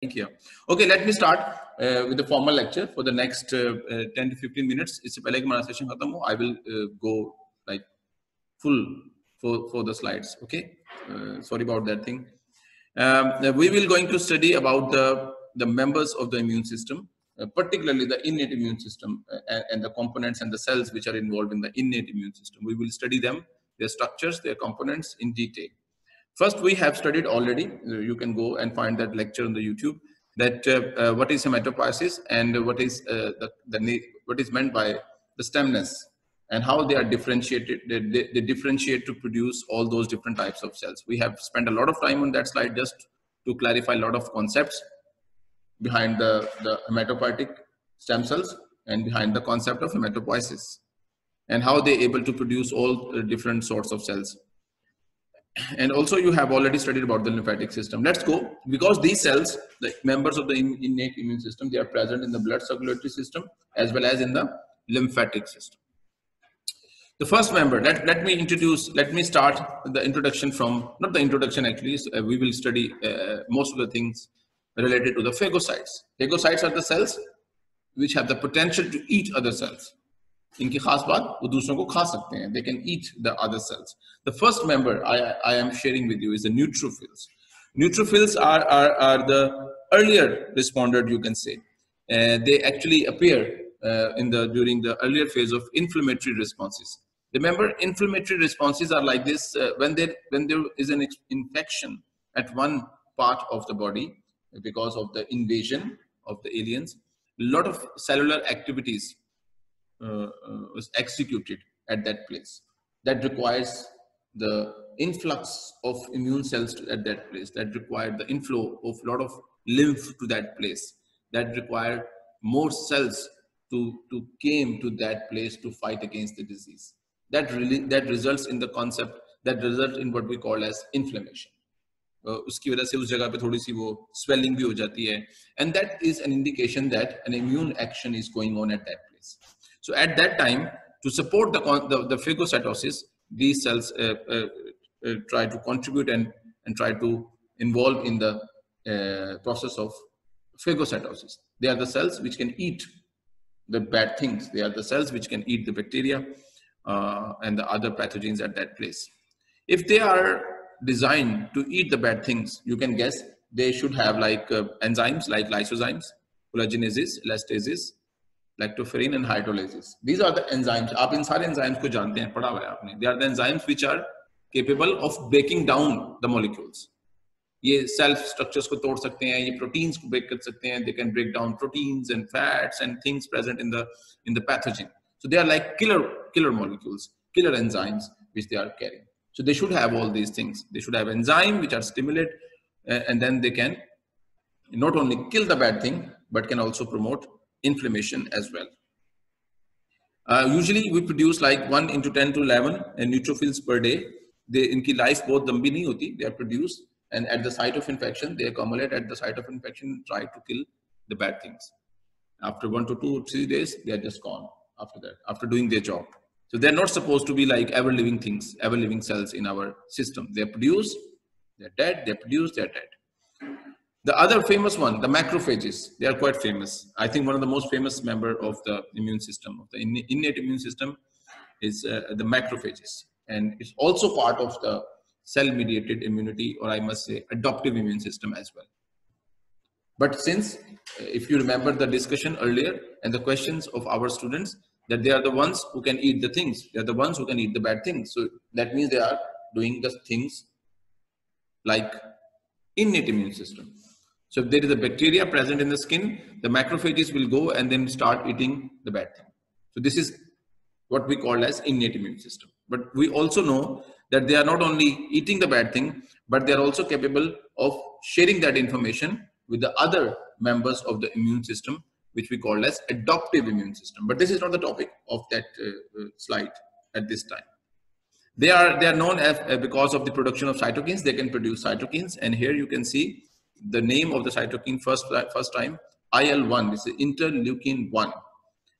Thank you. Okay, let me start with the formal lecture for the next 10 to 15 minutes. It's पहले कि हमारा session खत्म हो, I will go like full for the slides. Okay, sorry about that thing. We will going to study about the members of the immune system, particularly the innate immune system and the components and the cells which are involved in the innate immune system. We will study them, their structures, their components in detail. First, we have studied already, you can go and find that lecture on the YouTube, that what is hematopoiesis and what is what is meant by the stemness and how they are differentiated, they differentiate to produce all those different types of cells. We have spent a lot of time on that slide just to clarify a lot of concepts behind the hematopoietic stem cells and behind the concept of hematopoiesis and how they are able to produce all different sorts of cells. And also you have already studied about the lymphatic system. Let's go, because these cells, the members of the innate immune system, they are present in the blood circulatory system as well as in the lymphatic system. The first member, let me start the introduction from, not the introduction actually, we will study most of the things related to the phagocytes. Phagocytes are the cells which have the potential to eat other cells. इनकी खास बात वो दूसरों को खा सकते हैं. They can eat the other cells. The first member I am sharing with you is the neutrophils. Neutrophils are the earlier responder, you can say. They actually appear during the earlier phase of inflammatory responses. Remember, inflammatory responses are like this when there is an infection at one part of the body because of the invasion of the aliens. A lot of cellular activities was executed at that place that requires the influx of immune cells at that place, that required the inflow of a lot of lymph to that place, that required more cells to came to that place to fight against the disease. That results in the concept, that results in what we call as inflammation. उसकी वजह से उस जगह पे थोड़ी सी वो swelling भी हो जाती है, and that is an indication that an immune action is going on at that place. So at that time, to support the phagocytosis, these cells try to contribute and try to involve in the process of phagocytosis. They are the cells which can eat the bad things. They are the cells which can eat the bacteria and the other pathogens at that place. If they are designed to eat the bad things, you can guess they should have like enzymes like lysozymes, collagenases, elastases, lactoferrin and hydrolases. These are the enzymes. आप इन सारे enzymes को जानते हैं, पढ़ा हुआ है आपने. They are the enzymes which are capable of breaking down the molecules. ये self structures को तोड़ सकते हैं, ये proteins को break कर सकते हैं. They can break down proteins and fats and things present in the pathogen. So they are like killer molecules, killer enzymes which they are carrying. So they should have all these things. They should have enzyme which are stimulate, and then they can not only kill the bad thing but can also promote inflammation as well. Usually we produce like 1 into 10 to 11 neutrophils per day. इनकी life बहुत लंबी नहीं होती. They are produced and at the site of infection they accumulate at the site of infection and try to kill the bad things. After 1 to 2 or 3 days they are just gone. After that, after doing their job, so they are not supposed to be like ever living things, ever living cells in our system. They are produced, they are dead. They are produced, they are dead. The other famous one, the macrophages, they are quite famous. I think one of the most famous member of the immune system, of the innate immune system, is the macrophages, and it's also part of the cell-mediated immunity, or I must say, adaptive immune system as well. But since, if you remember the discussion earlier and the questions of our students, that they are the ones who can eat the things, they are the ones who can eat the bad things. So that means they are doing the things like innate immune system. So if there is a bacteria present in the skin, the macrophages will go and then start eating the bad thing. So this is what we call as innate immune system. But we also know that they are not only eating the bad thing, but they are also capable of sharing that information with the other members of the immune system, which we call as adaptive immune system. But this is not the topic of that slide at this time. They are known as because of the production of cytokines. They can produce cytokines, and here you can see the name of the cytokine first time, IL-1, this is interleukin-1,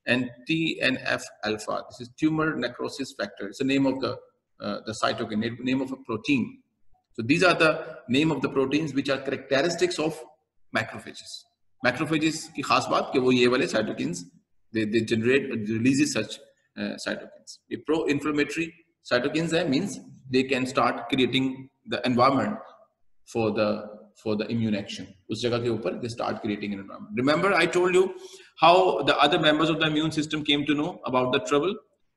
and TNF-alpha, this is tumor necrosis factor. It's the name of the cytokine, name of a protein. So these are the name of the proteins which are characteristics of macrophages की खास बात कि वो ये वाले cytokines they generate releases such cytokines. ये pro-inflammatory cytokines है, means they can start creating the environment for the immune action. उस जगह के ऊपर they start creating an environment. Remember I told you how the other members of the immune system came to know about the trouble.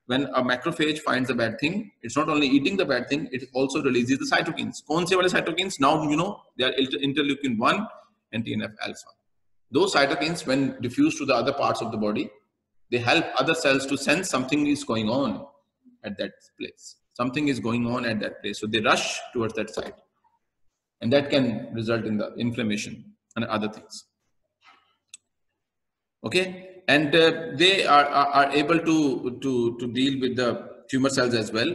When a macrophage finds a bad thing, it's not only eating the bad thing, it also releases the cytokines. कौन से वाले cytokines? Now you know they are interleukin-1 and TNF-alpha. Those cytokines, when diffused to the other parts of the body, they help other cells to sense something is going on at that place. Something is going on at that place, so they rush towards that site, and that can result in the inflammation and other things. Okay. And they are able to deal with the tumor cells as well.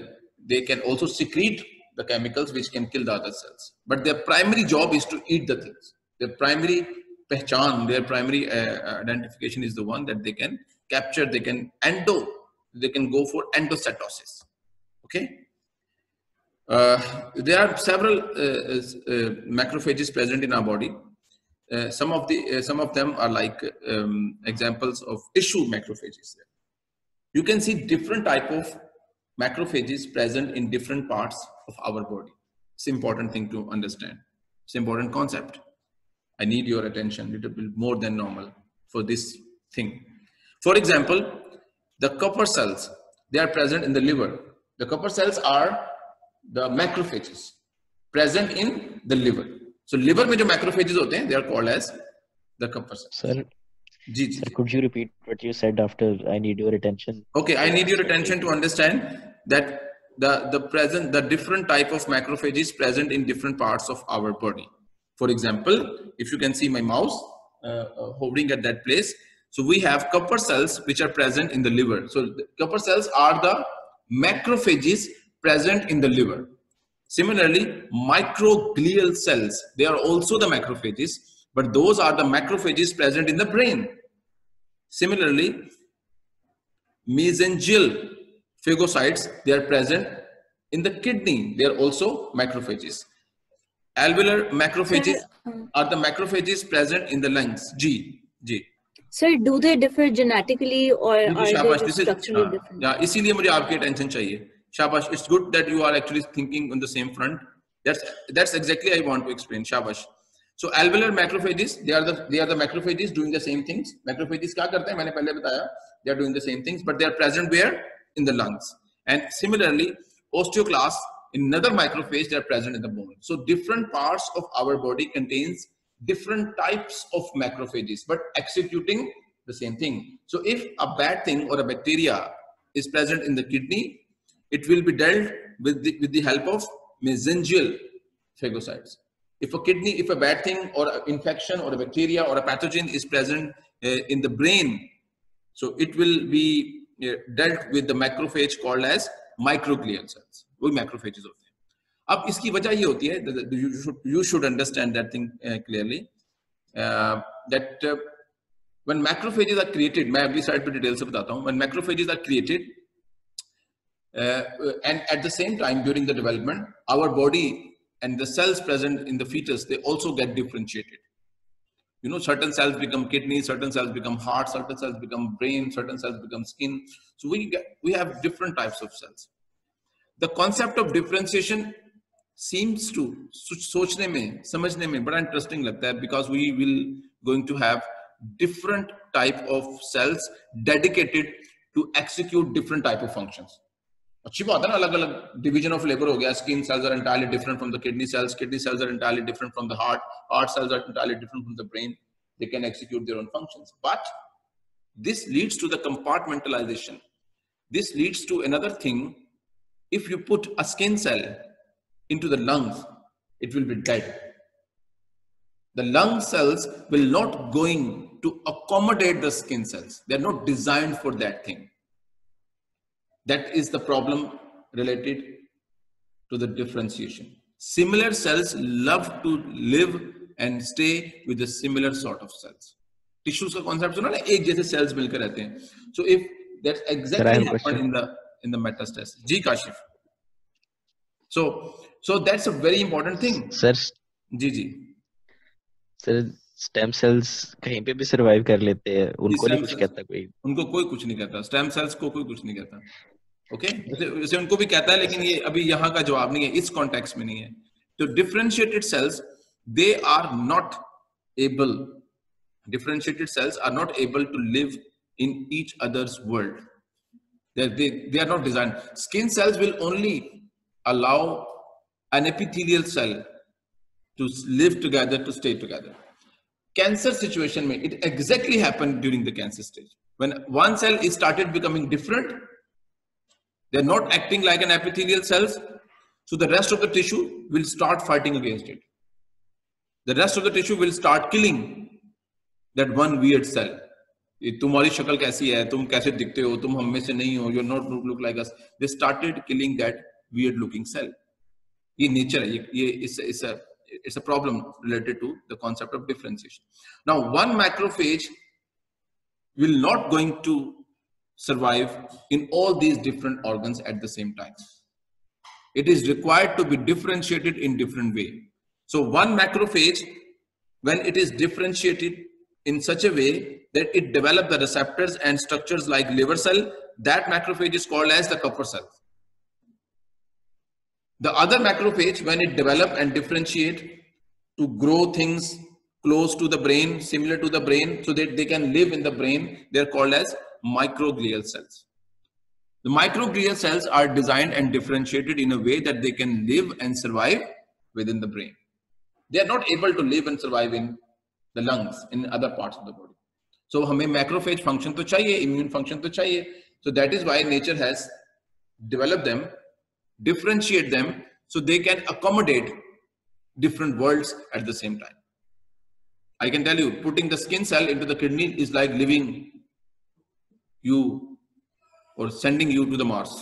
They can also secrete the chemicals which can kill the other cells. But their primary job is to eat the things. Their primary pehchan, their primary identification is the one that they can capture. They can go for endocytosis. Okay. There are several macrophages present in our body. Some of them are like examples of tissue macrophages. You can see different type of macrophages present in different parts of our body. It's an important thing to understand. It's an important concept. I need your attention a little bit more than normal for this thing. For example, the Kupffer cells, they are present in the liver. The Kupffer cells are the macrophages present in the liver. So liver में जो macrophages होते हैं, they are called as the Kupffer cells. Sir, could you repeat what you said after I need your attention? Okay, I need your attention to understand that the different type of macrophages present in different parts of our body. For example, if you can see my mouse hovering at that place, so we have Kupffer cells which are present in the liver. So the Kupffer cells are the macrophages present in the liver. Similarly, microglial cells, they are also the macrophages, but those are the macrophages present in the brain. Similarly, mesangial phagocytes, they are present in the kidney. They are also macrophages. Alveolar macrophages are the macrophages present in the lungs. Sir, do they differ genetically or are they structurally different? Yeah, इसीलिए मुझे आपकी attention चाहिए. Shabash, it's good that you are actually thinking on the same front. That's exactly I want to explain. Shabash. So alveolar macrophages, they are the macrophages doing the same things. Macrophages क्या करते हैं? मैंने पहले बताया. They are doing the same things, but they are present where? In the lungs. And similarly, osteoclast, another macrophage, they are present in the bone. So different parts of our body contains different types of macrophages, but executing the same thing. So if a bad thing or a bacteria is present in the kidney, it will be dealt with the help of mesangial phagocytes. If a bad thing or an infection or a bacteria or a pathogen is present in the brain, so it will be dealt with the macrophage called as microglial cells. वो macrophages होते हैं. अब इसकी वजह ये होती है, you should understand that thing clearly, that when macrophages are created, मैं अभी साइड पे डिटेल से बताता हूँ. When macrophages are created, and at the same time during the development, our body and the cells present in the fetus, they also get differentiated. You know, certain cells become kidney, certain cells become heart, certain cells become brain, certain cells become skin. So we have different types of cells. The concept of differentiation seems to सोचने में, समझने में बड़ा interesting लगता है, because we will going to have different type of cells dedicated to execute different type of functions. अच्छी बात है ना, अलग अलग डिवीजन ऑफ लेबर हो गया. Skin cells are entirely different from the kidney cells are entirely different from the heart cells are entirely different from the brain. They can execute their own functions, but this leads to the compartmentalisation. This leads to another thing. If you put a skin cell into the lungs, it will be dead. The lung cells will not going to accommodate the skin cells. They are not designed for that thing. That is the problem related to the differentiation. Similar cells love to live and stay with the similar sort of cells. Tissues का concept सुना ना, एक जैसे cells मिलकर रहते हैं. So if that's exactly happened in the metastasis. जी Kashif. So that's a very important thing. Sir. जी. Sir, स्टेम सेल्स कहीं पे भी सरवाइव कर लेते हैं, उनको नहीं कुछ कहता कोई, उनको कोई कुछ नहीं कहता, स्टेम सेल्स को कोई कुछ नहीं कहता। ओके, जैसे उनको भी कहता है, लेकिन ये अभी यहाँ का जवाब नहीं है, इस कॉन्टेक्स्ट में नहीं है। तो differentiated cells they are not able, differentiated cells are not able to live in each others world, they are not designed. Skin cells will only allow an epithelial cell to live together, to stay together. Cancer situation mein, it exactly happened during the cancer stage. When one cell is started becoming different, they are not acting like an epithelial cells, so the rest of the tissue will start fighting against it. The rest of the tissue will start killing that one weird cell. तुम्हारी शक्ल कैसी है, तुम कैसे दिखते हो, तुम हम में से नहीं हो, you not look like us, they started killing that weird looking cell. ये नेचर है, ये it's a problem related to the concept of differentiation. Now one macrophage will not going to survive in all these different organs at the same time, it is required to be differentiated in different way. So one macrophage when it is differentiated in such a way that it develop the receptors and structures like liver cell, that macrophage is called as the Kupffer cell. The other macrophage, when it develop and differentiate to grow things close to the brain, similar to the brain, so that they can live in the brain, they are called as microglial cells. The microglial cells are designed and differentiated in a way that they can live and survive within the brain. They are not able to live and survive in the lungs, in other parts of the body. So हमें macrophage function तो चाहिए, immune function तो चाहिए. So that is why nature has developed them, differentiate them, so they can accommodate different worlds at the same time. I can tell you, putting the skin cell into the kidney is like leaving you or sending you to the Mars.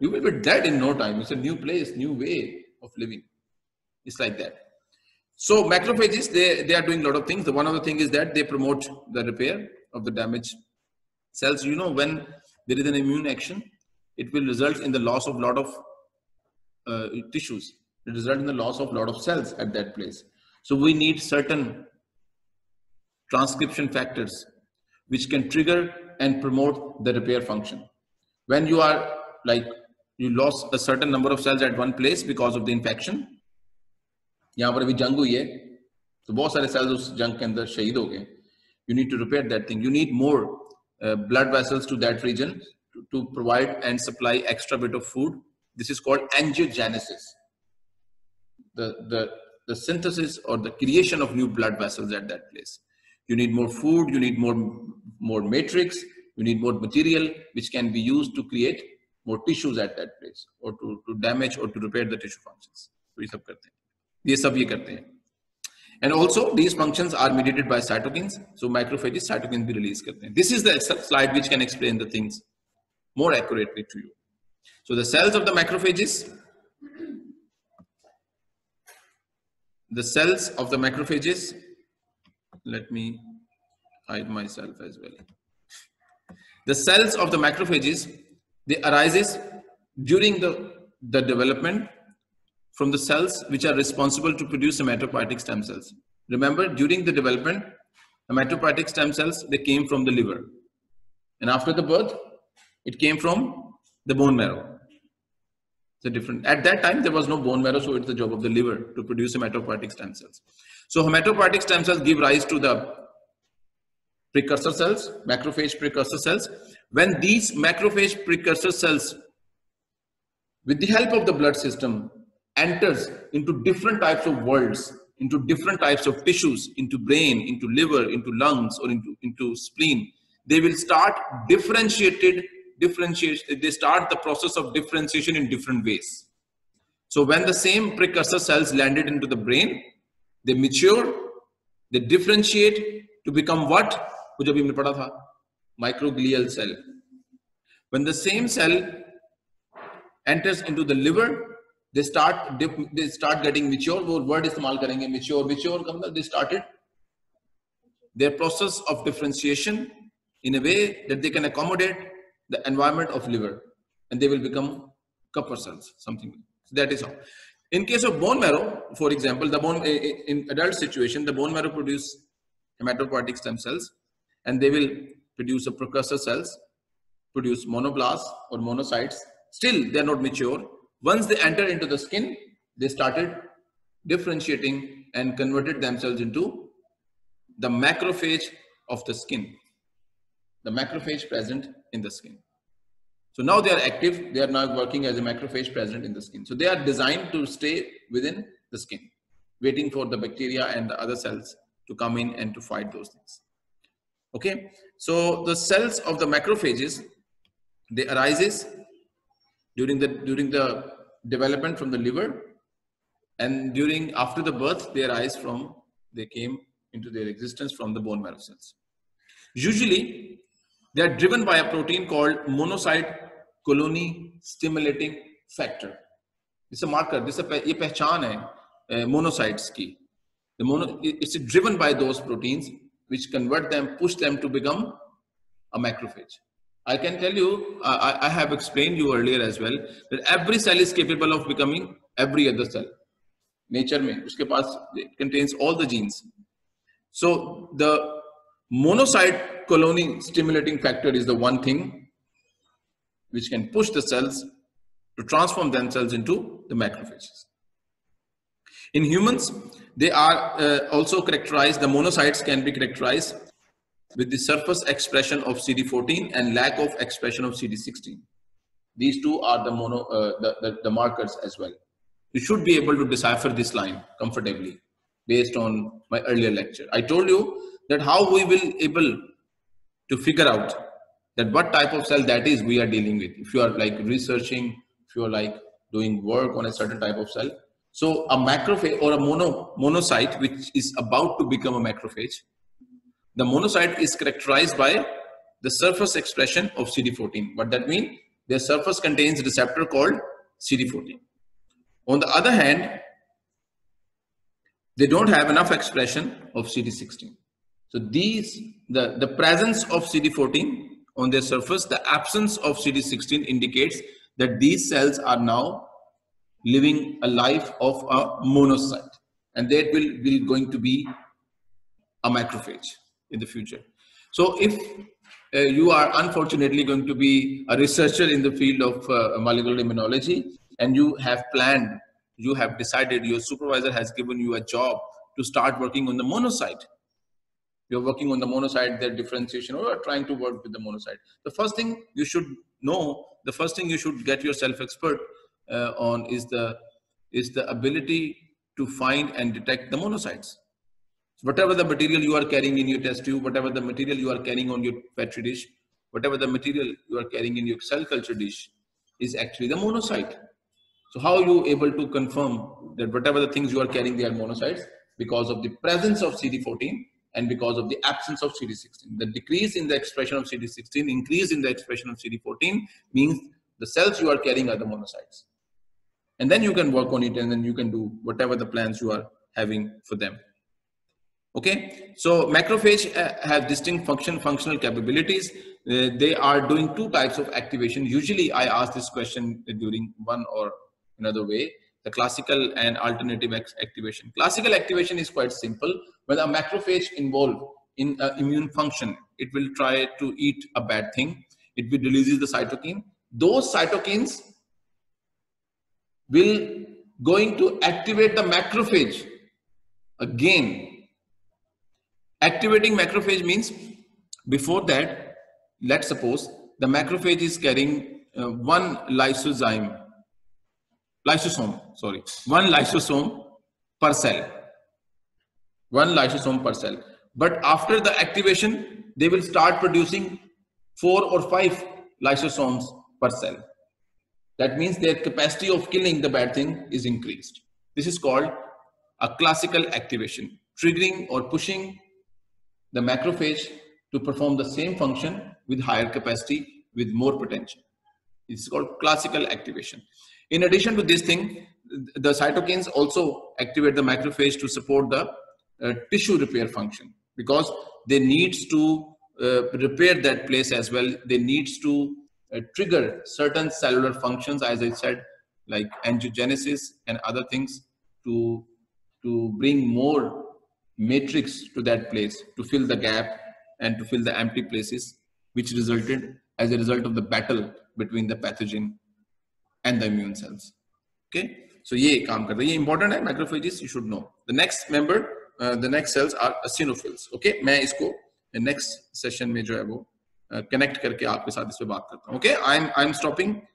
You will be dead in no time. It's a new place, new way of living. It's like that. So macrophages, they are doing a lot of things. The one of the thing is that they promote the repair of the damaged cells. You know, when there is an immune action, it will result in the loss of lot of tissues. It result in the loss of lot of cells at that place. So we need certain transcription factors which can trigger and promote the repair function. When you are like you lost a certain number of cells at one place because of the infection. यहाँ पर अभी जंग हुई है तो बहुत सारे sales उस जंग के अंदर शहीद हो गए. You need to repair that thing, you need more blood vessels to that region to provide and supply extra bit of food. This is called angiogenesis, the synthesis or the creation of new blood vessels at that place. You need more food, you need more matrix, you need more material which can be used to create more tissues at that place or to damage or to repair the tissue functions. तो ये सब करते हैं, ये सब ये करते हैं. And also these functions are mediated by cytokines. So macrophages cytokines भी रिलीज करते हैं. This is the slide which can explain the things more accurately to you. So the cells of the macrophages, the cells of the macrophages, let me hide myself as well. The cells of the macrophages they arises during the development from the cells which are responsible to produce hematopoietic stem cells. Remember, during the development, hematopoietic stem cells, they came from the liver, and after the birth, it came from the bone marrow. It's a different. At that time, there was no bone marrow, so it's the job of the liver to produce hematopoietic stem cells. So hematopoietic stem cells give rise to the precursor cells, macrophage precursor cells. When these macrophage precursor cells, with the help of the blood system, enters into different types of worlds, into different types of tissues, into brain, into liver, into lungs, or into spleen, they will start differentiation. They start the process of differentiation in different ways. So when the same precursor cells landed into the brain, they mature, they differentiate to become what wo jo abhi humne padha tha, microglial cell. When the same cell enters into the liver, they start getting mature. वो word इस्तेमाल करेंगे mature का मतलब they started their process of differentiation in a way that they can accommodate the environment of liver and they will become Kupffer cells, something. So that is how In case of bone marrow, for example, the bone in adult situation, the bone marrow produce hematopoietic stem cells, and they will produce a precursor cells, produce monoblasts or monocytes. Still, they are not mature. Once they enter into the skin, they started differentiating and converted themselves into the macrophage of the skin, the macrophage present in the skin. So now they are active. They are now working as a macrophage present in the skin. So they are designed to stay within the skin, waiting for the bacteria and the other cells to come in and to fight those things. Okay. So the cells of the macrophages, they arises during the development from the liver, and after the birth they arise from, they came into their existence from the bone marrow cells. Usually they are driven by a protein called monocyte colony stimulating factor. It's a marker. This is a pehchan hai monocytes ki. It's driven by those proteins which convert them, push them to become a macrophage. I can tell you, I have explained you earlier as well that every cell is capable of becoming every other cell. Nature mein, uske paas, it contains all the genes. So the monocyte colony stimulating factor is the one thing which can push the cells to transform themselves into the macrophages. In humans, they are also characterized, the monocytes can be characterized with the surface expression of CD14 and lack of expression of CD16. These two are the markers as well. You should be able to decipher this line comfortably based on my earlier lecture. I told you that how we will able to figure out that what type of cell that is we are dealing with. If you are like researching, if you are like doing work on a certain type of cell. So a macrophage or a monocyte which is about to become a macrophage, the monocyte is characterized by the surface expression of CD14. What that means? Their surface contains a receptor called CD14. On the other hand, they don't have enough expression of CD16. So the presence of CD14 on their surface, the absence of CD16 indicates that these cells are now living a life of a monocyte, and they will going to be a macrophage in the future. So if you are unfortunately going to be a researcher in the field of molecular immunology, and you have planned, you have decided, your supervisor has given you a job to start working on the monocyte. You're working on the monocyte, their differentiation, or trying to work with the monocyte. The first thing you should know, the first thing you should get yourself expert on is the ability to find and detect the monocytes. Whatever the material you are carrying in your test tube, whatever the material you are carrying on your petri dish, whatever the material you are carrying in your cell culture dish is actually the monocyte. So how are you able to confirm that whatever the things you are carrying, they are monocytes? Because of the presence of CD14 and because of the absence of CD16. The decrease in the expression of CD16, increase in the expression of CD14 means the cells you are carrying are the monocytes. And then you can work on it, and then you can do whatever the plans you are having for them. Okay, so macrophage have distinct functional capabilities. They are doing two types of activation. Usually I ask this question during one or another way, the classical and alternative activation. Classical activation is quite simple. When a macrophage involved in immune function, it will try to eat a bad thing. It will release the cytokine. Those cytokines will going to activate the macrophage again. Activating macrophage means before that, let's suppose the macrophage is carrying one lysosome per cell. One lysosome per cell. But after the activation, they will start producing 4 or 5 lysosomes per cell. That means their capacity of killing the bad thing is increased. This is called a classical activation, triggering or pushing the macrophage to perform the same function with higher capacity, with more potential. It's called classical activation. In addition to this thing, the cytokines also activate the macrophage to support the tissue repair function, because they needs to repair that place as well. They needs to trigger certain cellular functions, as I said, like angiogenesis and other things to bring more matrix to that place, to fill the gap and to fill the empty places, which resulted as a result of the battle between the pathogen and the immune cells. Okay, so ये काम करता है, ये important है, macrophages you should know. The next member, the next cells are eosinophils. Okay, मैं इसको next session में जो है वो connect करके आपके साथ इस पे बात करता हूँ. Okay, I'm stopping.